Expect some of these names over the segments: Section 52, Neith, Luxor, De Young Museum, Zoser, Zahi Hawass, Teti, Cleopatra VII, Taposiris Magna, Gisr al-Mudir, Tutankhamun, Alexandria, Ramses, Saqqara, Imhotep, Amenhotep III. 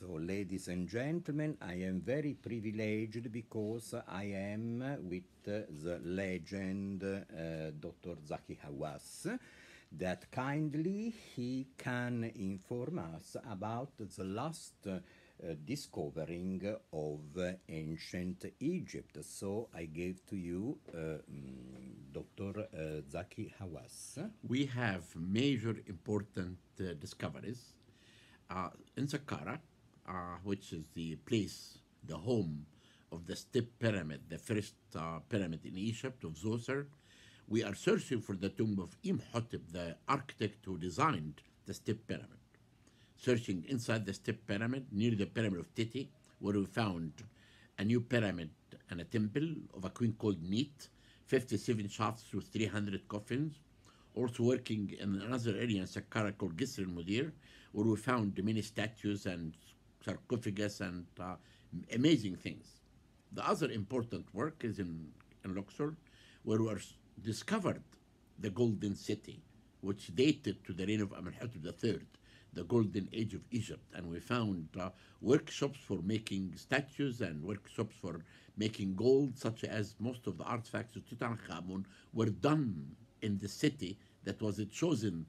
So, ladies and gentlemen, I am very privileged because I am with the legend Dr. Zahi Hawass, that kindly he can inform us about the last discovering of ancient Egypt. So I gave to you Dr. Zahi Hawass. We have major important discoveries in Saqqara, which is the place, the home of the Step Pyramid, the first pyramid in Egypt of Zoser. We are searching for the tomb of Imhotep, the architect who designed the Step Pyramid. Searching inside the Step Pyramid, near the Pyramid of Teti, where we found a new pyramid and a temple of a queen called Neith, 57 shafts with 300 coffins. Also working in another area in Saqqara called Gisr al-Mudir, where we found many statues and sarcophagus and amazing things. The other important work is in Luxor, where we discovered the Golden City, which dated to the reign of Amenhotep III, the golden age of Egypt, and we found workshops for making statues and workshops for making gold, such as most of the artifacts of Tutankhamun were done in the city that was chosen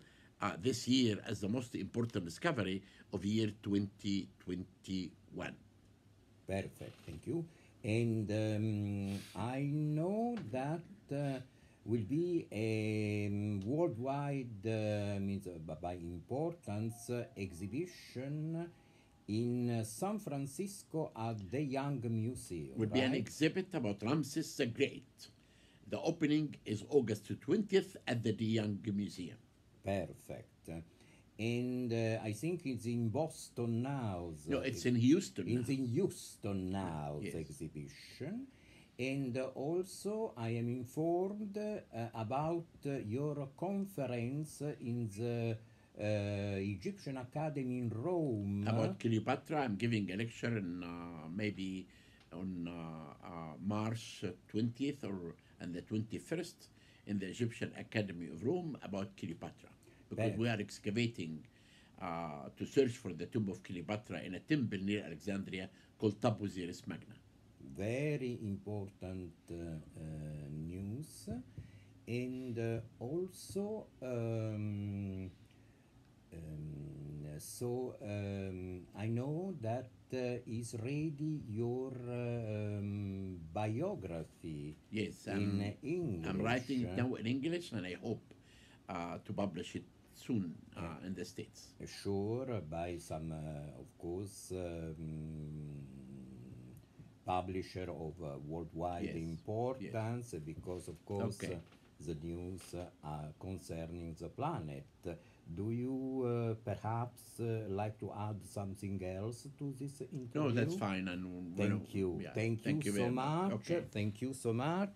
this year as the most important discovery of year 2021. Perfect, thank you. And I know that will be a worldwide, means by importance, exhibition in San Francisco at De Young Museum. Will be an exhibit about Ramses the Great. The opening is August 20th at the De Young Museum. Perfect. And I think it's in Boston now. No, it's in Houston. It's in Houston now, yes. The exhibition. And also, I am informed about your conference in the Egyptian Academy in Rome. About Cleopatra, I'm giving a lecture in, maybe on March 20th and the 21st in the Egyptian Academy of Rome about Cleopatra. Because we are excavating to search for the tomb of Cleopatra in a temple near Alexandria called Taposiris Magna. Very important news. And also, I know that is ready your biography. Yes, in English. I'm writing now in English, and I hope to publish it soon in the States. Sure, by some, of course, publisher of worldwide, yes, importance, yes, because, of course, okay, the news are concerning the planet. Do you perhaps like to add something else to this interview? No, that's fine. And thank you. Yeah, thank you so much. Okay. Thank you so much.